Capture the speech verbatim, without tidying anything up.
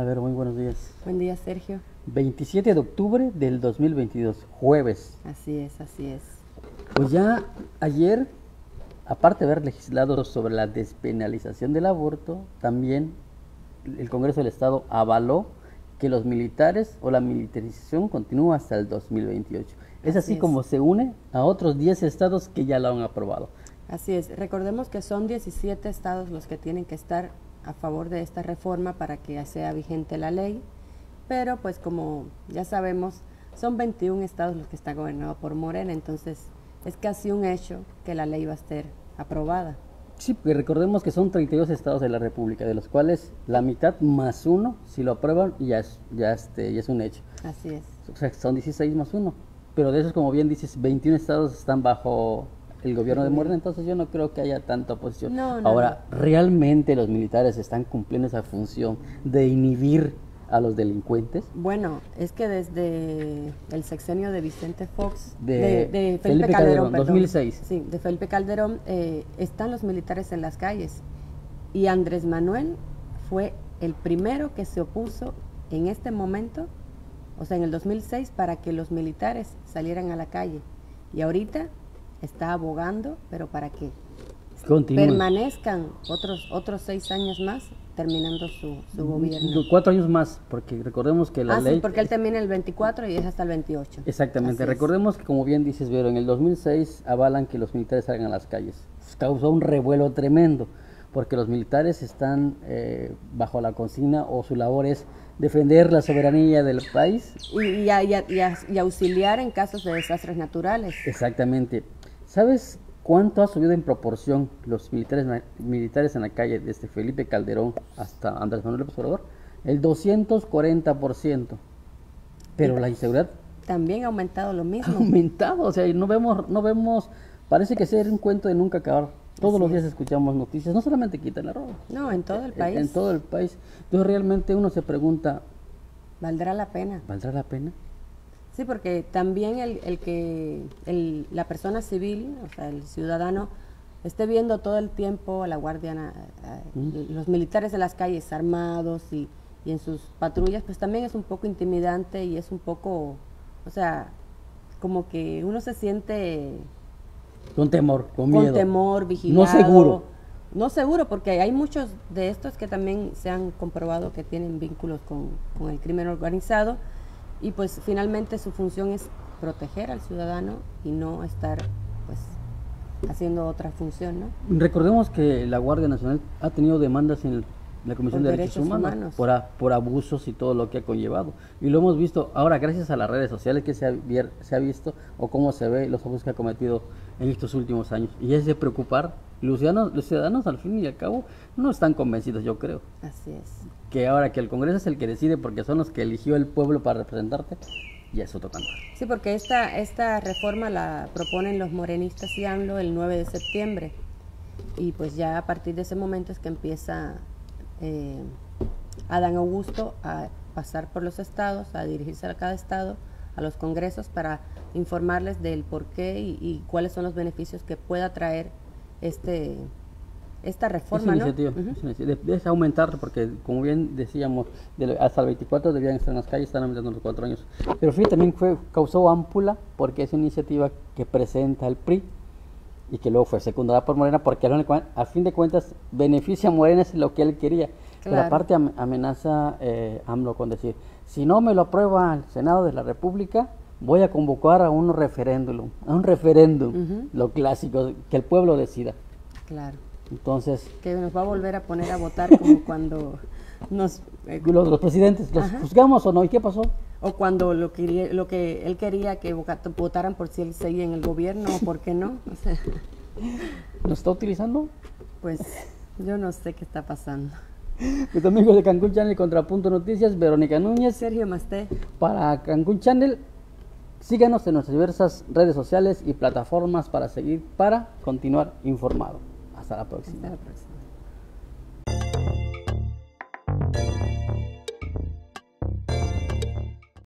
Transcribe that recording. Hola, Vero, muy buenos días. Buen día, Sergio. veintisiete de octubre del dos mil veintidós, jueves. Así es, así es. Pues ya ayer, aparte de haber legislado sobre la despenalización del aborto, también el Congreso del Estado avaló que los militares o la militarización continúa hasta el dos mil veintiocho. Es así, así es. Como se une a otros diez estados que ya lo han aprobado. Así es, recordemos que son diecisiete estados los que tienen que estar a favor de esta reforma para que sea vigente la ley, pero pues como ya sabemos, son veintiún estados los que están gobernados por Morena, entonces es casi un hecho que la ley va a ser aprobada. Sí, porque recordemos que son treinta y dos estados de la República, de los cuales la mitad más uno, si lo aprueban, ya es, ya este, ya es un hecho. Así es. O sea, son dieciséis más uno, pero de esos, como bien dices, veintiún estados están bajo el gobierno de Morena, entonces yo no creo que haya tanta oposición. No, no, Ahora, no. ¿realmente los militares están cumpliendo esa función de inhibir a los delincuentes? Bueno, es que desde el sexenio de Vicente Fox, de, de, de Felipe, Felipe Calderón, Calderón perdón, dos mil seis. Sí, de Felipe Calderón, eh, están los militares en las calles. Y Andrés Manuel fue el primero que se opuso en este momento, o sea, en el dos mil seis, para que los militares salieran a la calle. Y ahorita está abogando, pero para que Continúe. permanezcan otros otros seis años más, terminando su, su gobierno. Cuatro años más, porque recordemos que la ah, ley... Sí, porque él termina el veinticuatro y es hasta el veintiocho. Exactamente. Así recordemos es. que, como bien dices, Vero, en el dos mil seis avalan que los militares salgan a las calles. Causó un revuelo tremendo, porque los militares están eh, bajo la consigna, o su labor es defender la soberanía del país. Y, y, y, y, y auxiliar en casos de desastres naturales. Exactamente. ¿Sabes cuánto ha subido en proporción los militares militares en la calle desde Felipe Calderón hasta Andrés Manuel López Obrador? El doscientos cuarenta por ciento. Pero la inseguridad también ha aumentado lo mismo. Ha aumentado, o sea, no vemos, no vemos, parece que sea un cuento de nunca acabar. Todos Así los días es. escuchamos noticias, no solamente quitan la ropa. No, en todo el país. En, en todo el país. Entonces realmente uno se pregunta, ¿valdrá la pena? ¿Valdrá la pena? Sí, porque también el, el que el, la persona civil, o sea, el ciudadano, esté viendo todo el tiempo a la guardia, a, a, ¿Mm? los militares de las calles armados y, y en sus patrullas, pues también es un poco intimidante y es un poco, o sea, como que uno se siente... Con temor, con miedo. Con temor, vigilado. No seguro. No seguro, porque hay muchos de estos que también se han comprobado que tienen vínculos con, con el crimen organizado. Y pues finalmente su función es proteger al ciudadano y no estar pues haciendo otra función, ¿no? Recordemos que la Guardia Nacional ha tenido demandas en el, la Comisión de Derechos, Derechos Humanos, Humanos. Por, a, por abusos y todo lo que ha conllevado. Y lo hemos visto ahora gracias a las redes sociales que se ha, se ha visto o cómo se ve los abusos que ha cometido en estos últimos años. Y es de preocupar. Los ciudadanos, los ciudadanos al fin y al cabo no están convencidos, yo creo. Así es. Que ahora que el Congreso es el que decide porque son los que eligió el pueblo para representarte, ya es otro canto. Sí, porque esta, esta reforma la proponen los morenistas y AMLO el nueve de septiembre. Y pues ya a partir de ese momento es que empieza eh, Adán Augusto a pasar por los estados, a dirigirse a cada estado, a los congresos para informarles del por qué y, y cuáles son los beneficios que pueda traer este esta reforma, ¿no? Iniciativa, uh-huh. Es aumentar, porque como bien decíamos, de, hasta el veinticuatro debían estar en las calles, están aumentando los cuatro años. Pero fíjate, también fue, causó ámpula, porque es una iniciativa que presenta el P R I y que luego fue secundada por Morena, porque a fin de cuentas beneficia a Morena, es lo que él quería. Claro. Pero aparte amenaza eh, AMLO con decir, si no me lo aprueba el Senado de la República, voy a convocar a un referéndum, a un referéndum, uh-huh. lo clásico, que el pueblo decida. Claro. Entonces... Que nos va a volver a poner a votar como cuando nos... Eh, los, los presidentes, ¿los ajá. juzgamos o no? ¿Y qué pasó? O cuando lo que, lo que él quería que votaran por si él seguía en el gobierno, o por qué no. O sea, ¿nos está utilizando? Pues yo no sé qué está pasando. Mis amigos de Cancún Channel, Contrapunto Noticias, Verónica Núñez, Sergio Masté. Para Cancún Channel... Síganos en nuestras diversas redes sociales y plataformas para seguir, para continuar informado. Hasta la próxima. Hasta la próxima.